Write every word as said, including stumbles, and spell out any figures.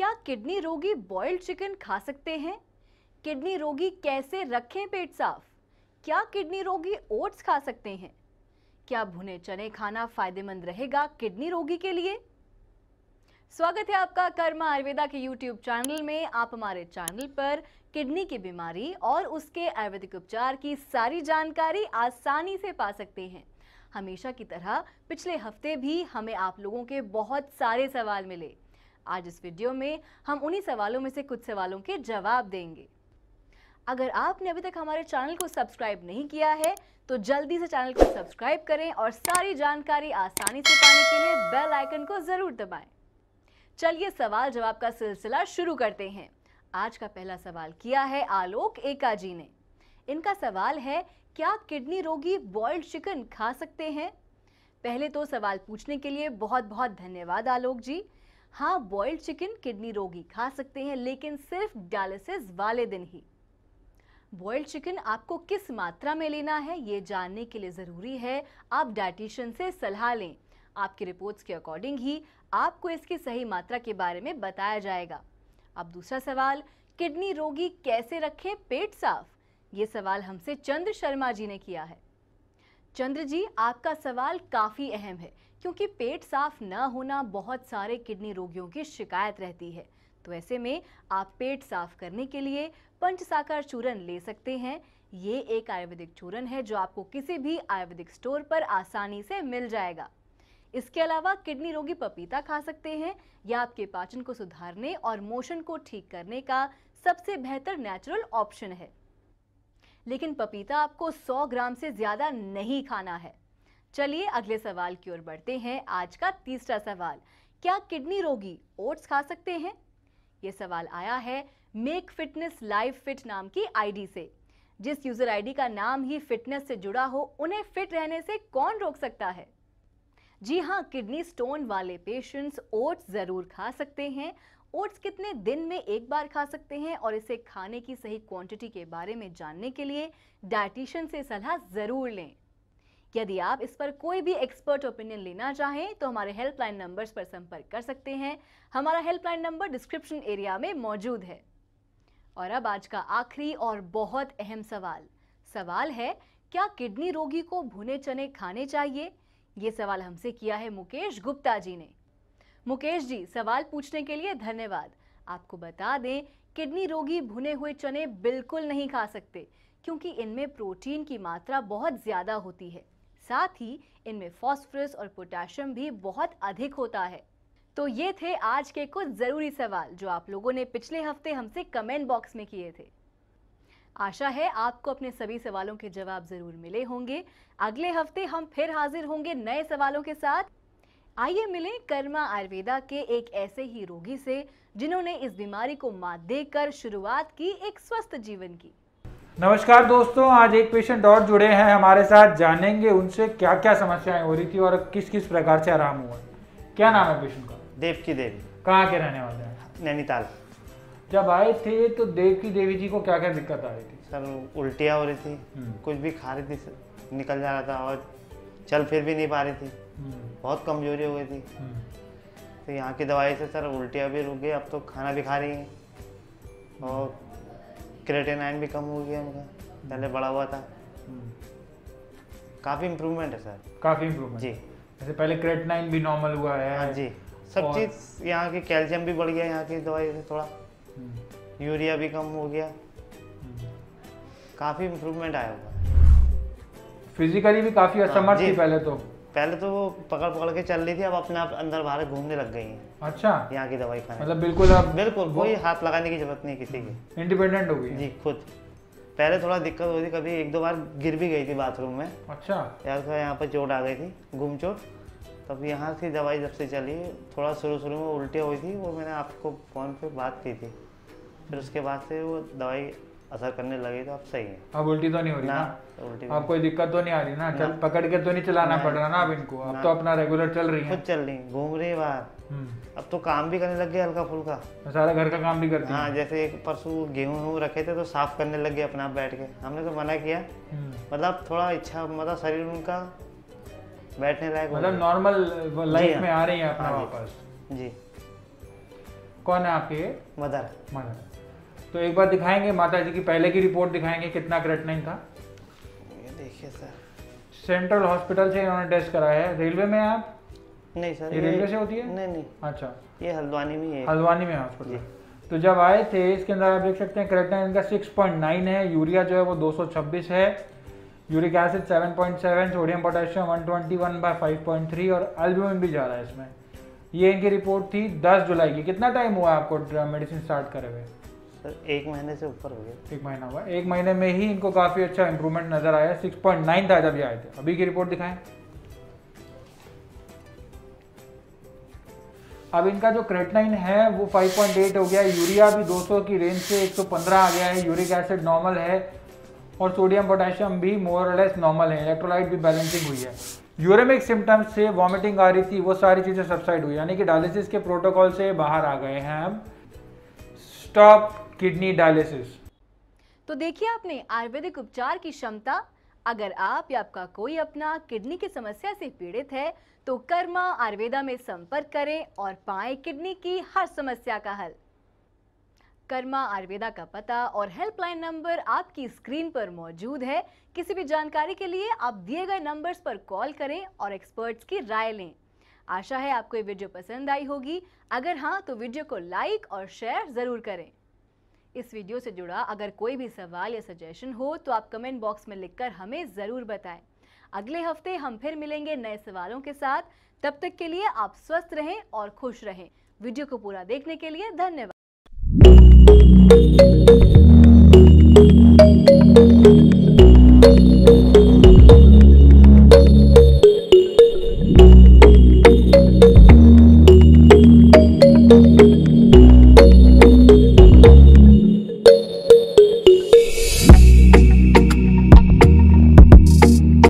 क्या किडनी रोगी boiled chicken खा सकते हैं? किडनी रोगी कैसे रखें पेट साफ? क्या किडनी रोगी ओट्स खा सकते हैं? क्या भुने चने खाना फायदेमंद रहेगा किडनी रोगी के लिए? स्वागत है आपका कर्मा आयुर्वेदा के यूट्यूब चैनल में। आप हमारे चैनल पर किडनी की बीमारी और उसके आयुर्वेदिक उपचार की सारी जानकारी आसानी से पा सकते हैं। हमेशा की तरह पिछले हफ्ते भी हमें आप लोगों के बहुत सारे सवाल मिले। आज इस वीडियो में हम उन्हीं सवालों में से कुछ सवालों के जवाब देंगे। अगर आपने अभी तक हमारे चैनल को सब्सक्राइब नहीं किया है तो जल्दी से चैनल को सब्सक्राइब करें और सारी जानकारी आसानी से पाने के लिए बेल आइकन को ज़रूर दबाएं। चलिए सवाल जवाब का सिलसिला शुरू करते हैं। आज का पहला सवाल किया है आलोक एका जी ने। इनका सवाल है, क्या किडनी रोगी बॉइल्ड चिकन खा सकते हैं? पहले तो सवाल पूछने के लिए बहुत बहुत धन्यवाद आलोक जी। हाँ, बॉइल्ड चिकन किडनी रोगी खा सकते हैं, लेकिन सिर्फ डायलिसिस वाले दिन ही। बॉइल्ड चिकन आपको किस मात्रा में लेना है ये जानने के लिए ज़रूरी है आप डाइटिशियन से सलाह लें। आपकी रिपोर्ट्स के अकॉर्डिंग ही आपको इसकी सही मात्रा के बारे में बताया जाएगा। अब दूसरा सवाल, किडनी रोगी कैसे रखें पेट साफ? ये सवाल हमसे चंद्र शर्मा जी ने किया है। चंद्र जी, आपका सवाल काफ़ी अहम है क्योंकि पेट साफ ना होना बहुत सारे किडनी रोगियों की शिकायत रहती है। तो ऐसे में आप पेट साफ करने के लिए पंचसाकार चूर्ण ले सकते हैं। ये एक आयुर्वेदिक चूर्ण है जो आपको किसी भी आयुर्वेदिक स्टोर पर आसानी से मिल जाएगा। इसके अलावा किडनी रोगी पपीता खा सकते हैं। यह आपके पाचन को सुधारने और मोशन को ठीक करने का सबसे बेहतर नेचुरल ऑप्शन है, लेकिन पपीता आपको सौ ग्राम से ज़्यादा नहीं खाना है। चलिए अगले सवाल की ओर बढ़ते हैं। आज का तीसरा सवाल, क्या किडनी रोगी ओट्स खा सकते हैं? ये सवाल आया है मेक फिटनेस लाइव फिट नाम की आईडी से। जिस यूज़र आईडी का नाम ही फिटनेस से जुड़ा हो, उन्हें फिट रहने से कौन रोक सकता है? जी हाँ, किडनी स्टोन वाले पेशेंट्स ओट्स ज़रूर खा सकते हैं। ओट्स कितने दिन में एक बार खा सकते हैं और इसे खाने की सही क्वांटिटी के बारे में जानने के लिए डाइटिशियन से सलाह ज़रूर लें। यदि आप इस पर कोई भी एक्सपर्ट ओपिनियन लेना चाहें तो हमारे हेल्पलाइन नंबर्स पर संपर्क कर सकते हैं। हमारा हेल्पलाइन नंबर डिस्क्रिप्शन एरिया में मौजूद है। और अब आज का आखिरी और बहुत अहम सवाल सवाल है, क्या किडनी रोगी को भुने चने खाने चाहिए? ये सवाल हमसे किया है मुकेश गुप्ता जी ने। मुकेश जी, सवाल पूछने के लिए धन्यवाद। आपको बता दें, किडनी रोगी भुने हुए चने बिल्कुल नहीं खा सकते क्योंकि इनमें प्रोटीन की मात्रा बहुत ज़्यादा होती है। साथ ही इनमें फॉस्फोरस और पोटेशियम भी बहुत अधिक होता है। तो ये थे आज के कुछ ज़रूरी सवाल जो आप लोगों ने पिछले हफ्ते हमसे कमेंट बॉक्स में किए थे। आशा है आपको अपने सभी सवालों के जवाब ज़रूर मिले होंगे। अगले हफ्ते हम फिर हाजिर होंगे नए सवालों के साथ। आइए मिलें कर्मा आयुर्वेदा के एक ऐसे ही रोगी से जिन्होंने इस बीमारी को मात देकर शुरुआत की एक स्वस्थ जीवन की। नमस्कार दोस्तों, आज एक पेशेंट और जुड़े हैं हमारे साथ। जानेंगे उनसे क्या क्या समस्याएं हो रही थी और किस किस प्रकार से आराम हुआ। क्या नाम है पेशेंट का? देवकी देवी। कहाँ के रहने वाले हैं? नैनीताल। जब आए थे तो देवकी देवी जी को क्या क्या दिक्कत आ रही थी? सर, उल्टियाँ हो रही थी, कुछ भी खा रही थी निकल जा रहा था और चल फिर भी नहीं पा रही थी, बहुत कमजोरी हो गई थी। तो यहाँ की दवाई से सर उल्टियाँ भी रुक गई, अब तो खाना भी खा रही हैं और क्रेटिनिन भी कम हो गया उनका, पहले बड़ा हुआ था। काफ़ी इम्प्रूवमेंट है सर। काफ़ी इम्प्रूवमेंट जी। जैसे पहले क्रेटिनिन भी नॉर्मल हुआ है। हाँ जी, सब और... चीज़ यहाँ की कैल्शियम भी बढ़ गया यहाँ की दवाई से, थोड़ा यूरिया भी कम हो गया, काफ़ी इम्प्रूवमेंट आया हुआ। फिजिकली भी काफ़ी असमर्थ थी पहले तो। पहले तो वो पकड़ पकड़ के चल रही थी, अब अपने आप अंदर बाहर घूमने लग गई है। अच्छा। यहाँ की दवाई खाने मतलब बिल्कुल आप बिल्कुल कोई हाथ लगाने की जरूरत नहीं किसी की, इंडिपेंडेंट हो गई जी खुद। पहले थोड़ा दिक्कत हो रही थी, कभी एक दो बार गिर भी गई थी बाथरूम में। अच्छा। यार यहाँ पर चोट आ गई थी, घूम चोट। तब यहाँ की दवाई जब से चली, थोड़ा शुरू शुरू में उल्टी हुई थी, वो मैंने आपको फ़ोन पर बात की थी, फिर उसके बाद से वो दवाई असर करने लगे तो अब सही है। अब उल्टी तो नहीं हो रही ना? ना उल्टी अब कोई दिक्कत तो नहीं आ रही ना? चल पकड़ के तो नहीं चलाना पड़ रहा ना अब इनको? अब तो अपना रेगुलर चल रही है, खुद चल रही, घूम रही बाहर। अब तो काम भी करने लग गए हल्का फुल्का, तो सारा घर का काम भी करती। हाँ, जैसे एक परसों गेहूँ रखे थे तो साफ करने लग गए अपना आप बैठ के। हमने तो मना किया, मतलब थोड़ा इच्छा, मतलब शरीर उनका बैठने लायक, मतलब नॉर्मल लाइफ में आ रही है अपना वापस जी। कौन है आपके? मदर। मदर। तो एक बार दिखाएंगे माता जी की पहले की रिपोर्ट दिखाएंगे, कितना क्रेटिनिन था। ये देखिए सर, सेंट्रल हॉस्पिटल से इन्होंने टेस्ट कराया है। रेलवे में आप? नहीं सर, ये रेलवे से होती है? नहीं नहीं। अच्छा, ये हल्द्वानी में है। हल्द्वानी में हॉस्पिटल। तो जब आए थे इसके अंदर आप देख सकते हैं क्रेटिनिन इनका सिक्स पॉइंट नाइन है, यूरिया जो है वो दो सौ छब्बीस है, uric acid seven point seven, sodium potassium one twenty one by five point three और एल्ब्यूमिन भी जा रहा है इसमें। ये इनकी रिपोर्ट थी दस जुलाई की। कितना टाइम हुआ आपको मेडिसिन स्टार्ट करे हुए? सर एक महीने से ऊपर हो गया। एक महीना हुआ, एक महीने में ही इनको काफ़ी अच्छा इंप्रूवमेंट नज़र आया। सिक्स पॉइंट नाइन था जब ये आए थे। अभी की रिपोर्ट दिखाएँ। अब इनका जो क्रेटिनिन है वो फाइव पॉइंट एट हो गया, यूरिया भी दो सौ की रेंज से एक सौ पंद्रह आ गया है, यूरिक एसिड नॉर्मल है और सोडियम पोटेशियम भी मोर लेस नॉर्मल है, इलेक्ट्रोलाइट भी बैलेंसिंग हुई है। यूरेमिक सिम्टम्स से वॉमिटिंग आ रही थी, वो सारी चीज़ें सबसाइड हुई, यानी कि डायलिसिस के प्रोटोकॉल से बाहर आ गए हैं अब। Stop kidney dialysis. तो देखिए आपने आयुर्वेदिक उपचार की क्षमता। अगर आप या आपका कोई अपना किडनी की समस्या से पीड़ित है तो कर्मा आयुर्वेदा में संपर्क करें और पाएं किडनी की हर समस्या का हल। कर्मा आयुर्वेदा का पता और हेल्पलाइन नंबर आपकी स्क्रीन पर मौजूद है। किसी भी जानकारी के लिए आप दिए गए नंबर्स पर कॉल करें और एक्सपर्ट्स की राय लें। आशा है आपको ये वीडियो पसंद आई होगी। अगर हाँ तो वीडियो को लाइक और शेयर ज़रूर करें। इस वीडियो से जुड़ा अगर कोई भी सवाल या सजेशन हो तो आप कमेंट बॉक्स में लिखकर हमें ज़रूर बताएं। अगले हफ्ते हम फिर मिलेंगे नए सवालों के साथ। तब तक के लिए आप स्वस्थ रहें और खुश रहें। वीडियो को पूरा देखने के लिए धन्यवाद।